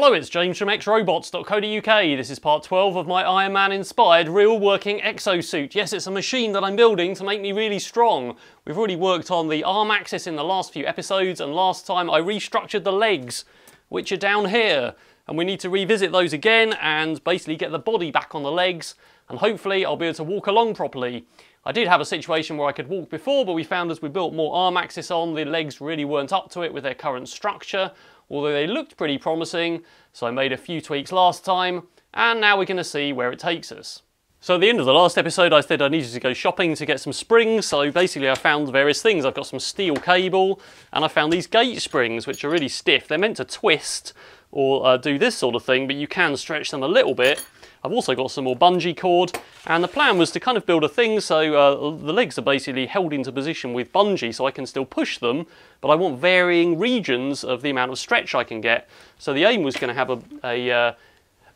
Hello, it's James from xrobots.co.uk. This is part 12 of my Iron Man inspired real working exosuit. Yes, it's a machine that I'm building to make me really strong. We've already worked on the arm axis in the last few episodes, and last time I restructured the legs, which are down here. And we need to revisit those again and basically get the body back on the legs, and hopefully I'll be able to walk along properly. I did have a situation where I could walk before, but we found as we built more arm axis on, the legs really weren't up to it with their current structure, although they looked pretty promising, so I made a few tweaks last time, and now we're going to see where it takes us. So at the end of the last episode, I said I needed to go shopping to get some springs, so basically I found various things. I've got some steel cable, and I found these gate springs, which are really stiff. They're meant to twist or do this sort of thing, but you can stretch them a little bit. I've also got some more bungee cord, and the plan was to kind of build a thing so the legs are basically held into position with bungee, so I can still push them, but I want varying regions of the amount of stretch I can get. So the aim was going to have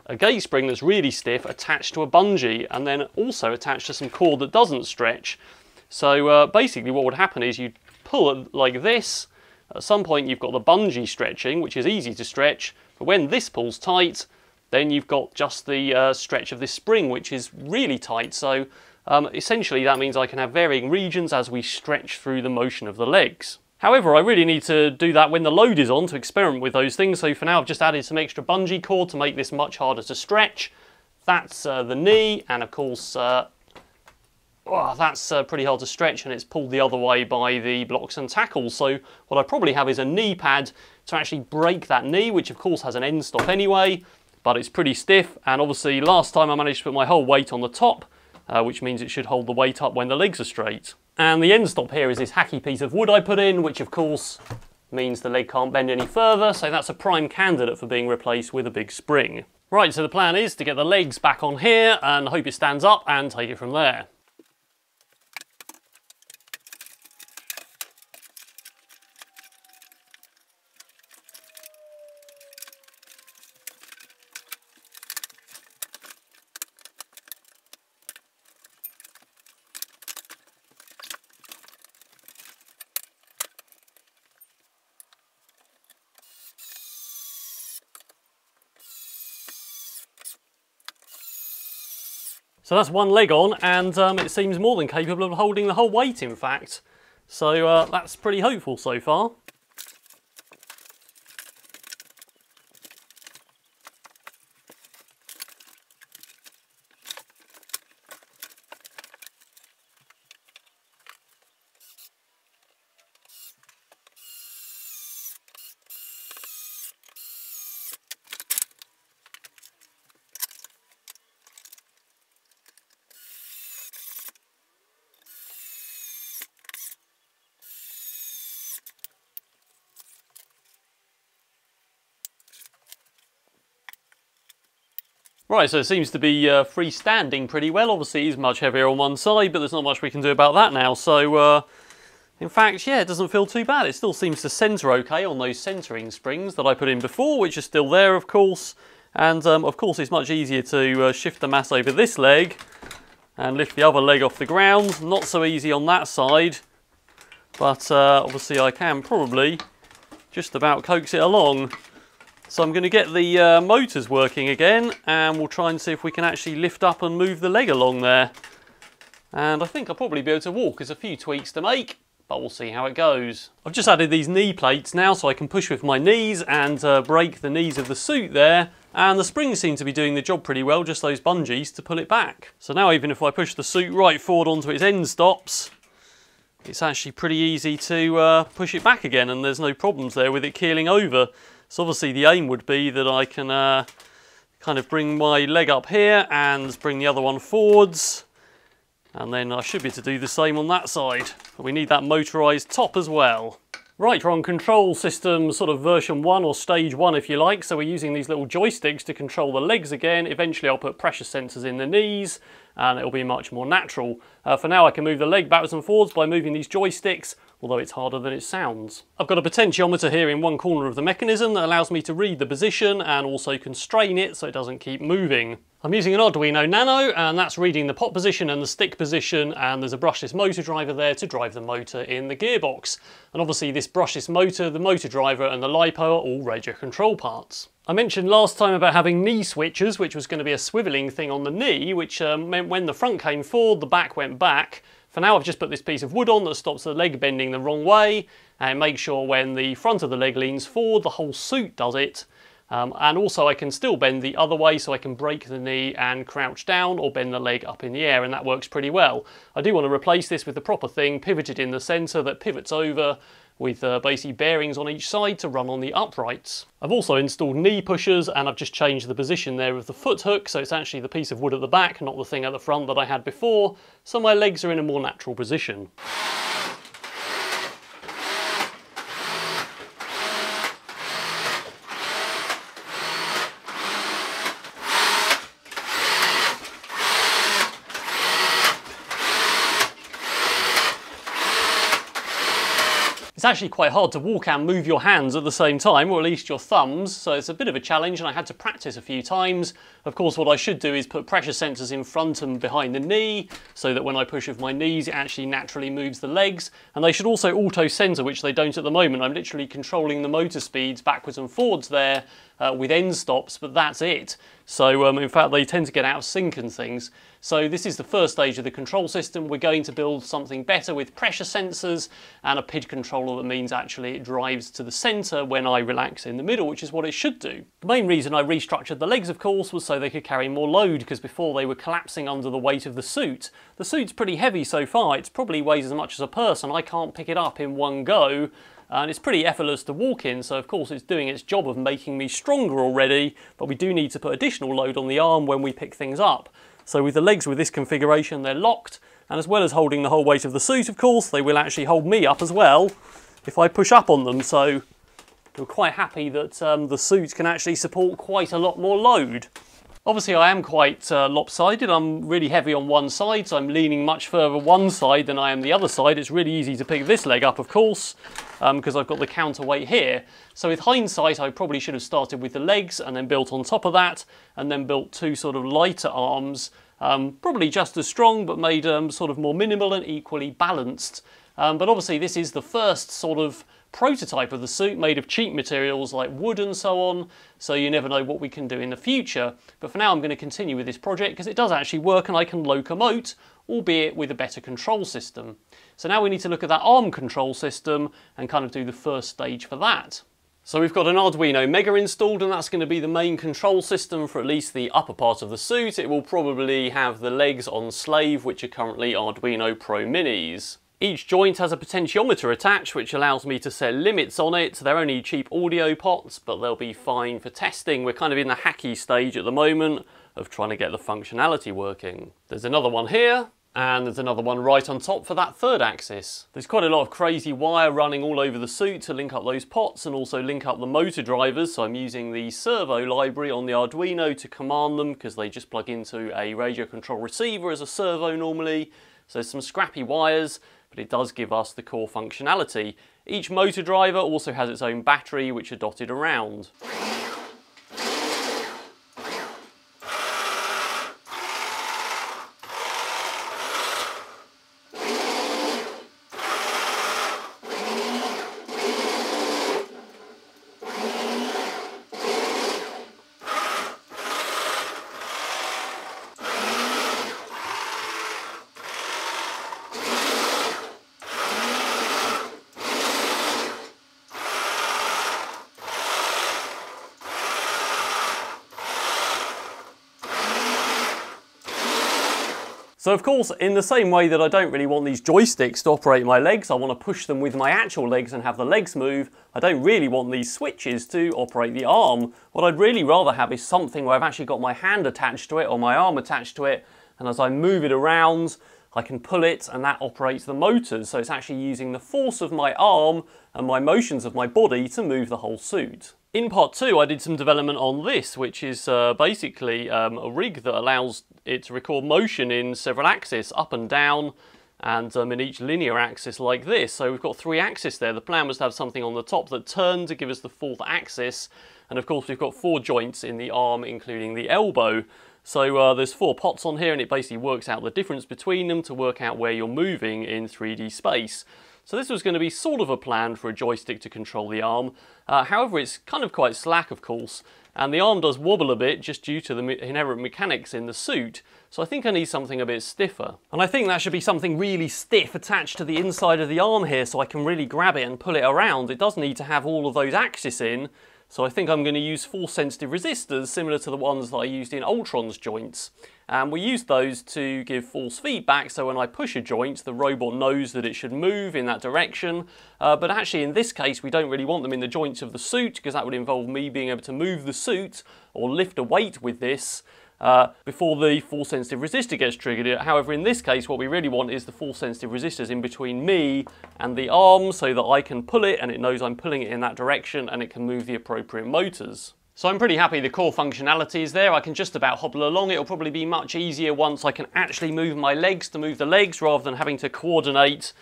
a gate spring that's really stiff attached to a bungee, and then also attached to some cord that doesn't stretch. So basically what would happen is you'd pull it like this. At some point you've got the bungee stretching, which is easy to stretch, but when this pulls tight, then you've got just the stretch of this spring, which is really tight. So essentially that means I can have varying regions as we stretch through the motion of the legs. However, I really need to do that when the load is on to experiment with those things. So for now I've just added some extra bungee cord to make this much harder to stretch. That's the knee, and of course that's pretty hard to stretch, and it's pulled the other way by the blocks and tackles. So what I probably have is a knee pad to actually break that knee, which of course has an end stop anyway. But it's pretty stiff, and obviously last time I managed to put my whole weight on the top, which means it should hold the weight up when the legs are straight. And the end stop here is this hacky piece of wood I put in, which of course means the leg can't bend any further, so that's a prime candidate for being replaced with a big spring. Right, so the plan is to get the legs back on here and hope it stands up and take it from there. So that's one leg on, and it seems more than capable of holding the whole weight, in fact. So that's pretty hopeful so far. Right, so it seems to be freestanding pretty well. Obviously it's much heavier on one side, but there's not much we can do about that now. So in fact, yeah, it doesn't feel too bad. It still seems to center okay on those centering springs that I put in before, which are still there, of course. And of course it's much easier to shift the mass over this leg and lift the other leg off the ground. Not so easy on that side, but obviously I can probably just about coax it along. So I'm going to get the motors working again, and we'll try and see if we can actually lift up and move the leg along there. And I think I'll probably be able to walk. There's a few tweaks to make, but we'll see how it goes. I've just added these knee plates now, so I can push with my knees and break the knees of the suit there. And the springs seem to be doing the job pretty well, just those bungees to pull it back. So now even if I push the suit right forward onto its end stops, it's actually pretty easy to push it back again, and there's no problems there with it keeling over. So obviously the aim would be that I can kind of bring my leg up here and bring the other one forwards. And then I should be able to do the same on that side. But we need that motorised top as well. Right, we're on control system sort of version 1 or stage 1 if you like. So we're using these little joysticks to control the legs again. Eventually I'll put pressure sensors in the knees and it'll be much more natural. For now I can move the leg backwards and forwards by moving these joysticks, although it's harder than it sounds. I've got a potentiometer here in one corner of the mechanism that allows me to read the position and also constrain it so it doesn't keep moving. I'm using an Arduino Nano, and that's reading the pot position and the stick position, and there's a brushless motor driver there to drive the motor in the gearbox. And obviously this brushless motor, the motor driver and the LiPo are all radio control parts. I mentioned last time about having knee switches, which was going to be a swiveling thing on the knee, which meant when the front came forward, the back went back. For now, I've just put this piece of wood on that stops the leg bending the wrong way, and makes sure when the front of the leg leans forward, the whole suit does it. And also I can still bend the other way, so I can break the knee and crouch down or bend the leg up in the air, and that works pretty well. I do want to replace this with the proper thing pivoted in the centre that pivots over with basically bearings on each side to run on the uprights. I've also installed knee pushers, and I've just changed the position there of the foot hook, so it's actually the piece of wood at the back, not the thing at the front that I had before, so my legs are in a more natural position. It's actually quite hard to walk and move your hands at the same time, or at least your thumbs, so it's a bit of a challenge, and I had to practice a few times. Of course, what I should do is put pressure sensors in front and behind the knee, so that when I push with my knees, it actually naturally moves the legs, and they should also auto-sensor, which they don't at the moment. I'm literally controlling the motor speeds backwards and forwards there with end stops, but that's it. So in fact, they tend to get out of sync and things. So this is the first stage of the control system. We're going to build something better with pressure sensors and a PID controller that means actually it drives to the center when I relax in the middle, which is what it should do. The main reason I restructured the legs, of course, was so they could carry more load, because before they were collapsing under the weight of the suit. The suit's pretty heavy so far. It probably weighs as much as a person. I can't pick it up in one go. And it's pretty effortless to walk in, so of course it's doing its job of making me stronger already, but we do need to put additional load on the arm when we pick things up. So with the legs with this configuration, they're locked, and as well as holding the whole weight of the suit, of course, they will actually hold me up as well if I push up on them, so we're quite happy that the suit can actually support quite a lot more load. Obviously I am quite lopsided. I'm really heavy on one side, so I'm leaning much further one side than I am the other side. It's really easy to pick this leg up, of course, because I've got the counterweight here. So with hindsight, I probably should have started with the legs and then built on top of that, and then built two sort of lighter arms, probably just as strong, but made sort of more minimal and equally balanced. But obviously this is the first sort of prototype of the suit, made of cheap materials like wood and so on, so you never know what we can do in the future. But for now I'm going to continue with this project because it does actually work and I can locomote, albeit with a better control system. So now we need to look at that arm control system and kind of do the first stage for that. So we've got an Arduino Mega installed, and that's going to be the main control system for at least the upper part of the suit. It will probably have the legs on slave, which are currently Arduino Pro Minis. Each joint has a potentiometer attached, which allows me to set limits on it. They're only cheap audio pots, but they'll be fine for testing. We're kind of in the hacky stage at the moment of trying to get the functionality working. There's another one here, and there's another one right on top for that third axis. There's quite a lot of crazy wire running all over the suit to link up those pots and also link up the motor drivers, so I'm using the servo library on the Arduino to command them, because they just plug into a radio control receiver as a servo normally. So there's some scrappy wires, but it does give us the core functionality. Each motor driver also has its own battery, which are dotted around. So of course, in the same way that I don't really want these joysticks to operate my legs, I want to push them with my actual legs and have the legs move, I don't really want these switches to operate the arm. What I'd really rather have is something where I've actually got my hand attached to it or my arm attached to it, and as I move it around, I can pull it and that operates the motors. So it's actually using the force of my arm and my motions of my body to move the whole suit. In part two, I did some development on this, which is basically a rig that allows it to record motion in several axes, up and down, and in each linear axis like this. So we've got three axes there. The plan was to have something on the top that turned to give us the fourth axis. And of course, we've got four joints in the arm, including the elbow. So there's four pots on here, and it basically works out the difference between them to work out where you're moving in 3D space. So this was going to be sort of a plan for a joystick to control the arm. However, it's kind of quite slack, of course, and the arm does wobble a bit just due to the inherent mechanics in the suit. So I think I need something a bit stiffer. And I think that should be something really stiff attached to the inside of the arm here so I can really grab it and pull it around. It does need to have all of those axes in. So I think I'm going to use force-sensitive resistors similar to the ones that I used in Ultron's joints. And we use those to give force feedback, so when I push a joint, the robot knows that it should move in that direction. But actually in this case, we don't really want them in the joints of the suit, because that would involve me being able to move the suit or lift a weight with this before the force-sensitive resistor gets triggered. However, in this case, what we really want is the force-sensitive resistors in between me and the arm so that I can pull it and it knows I'm pulling it in that direction and it can move the appropriate motors. So I'm pretty happy the core functionality is there. I can just about hobble along. It'll probably be much easier once I can actually move my legs to move the legs rather than having to coordinate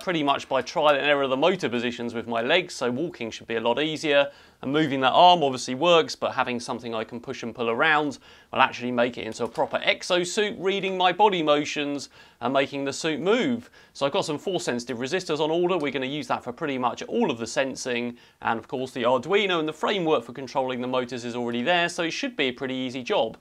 pretty much by trial and error the motor positions with my legs, so walking should be a lot easier. And moving that arm obviously works, but having something I can push and pull around will actually make it into a proper exosuit, reading my body motions and making the suit move. So I've got some force-sensitive resistors on order. We're going to use that for pretty much all of the sensing, and of course the Arduino and the framework for controlling the motors is already there, so it should be a pretty easy job.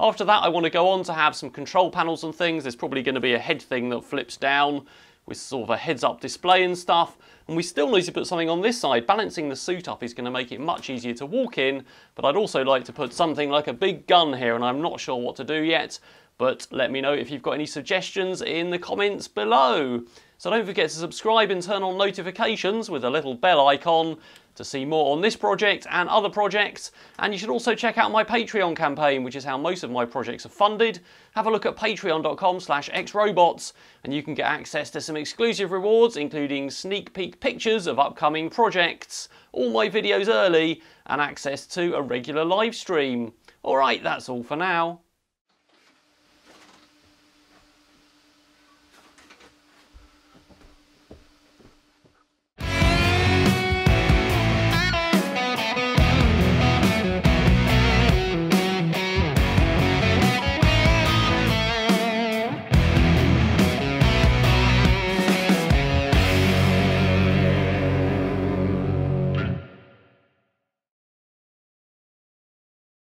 After that, I want to go on to have some control panels and things. There's probably going to be a head thing that flips down with sort of a heads-up display and stuff. And we still need to put something on this side. Balancing the suit up is going to make it much easier to walk in, but I'd also like to put something like a big gun here, and I'm not sure what to do yet, but let me know if you've got any suggestions in the comments below. So don't forget to subscribe and turn on notifications with a little bell icon to see more on this project and other projects. And you should also check out my Patreon campaign, which is how most of my projects are funded. Have a look at patreon.com/xrobots, and you can get access to some exclusive rewards, including sneak peek pictures of upcoming projects, all my videos early, and access to a regular live stream. All right, that's all for now.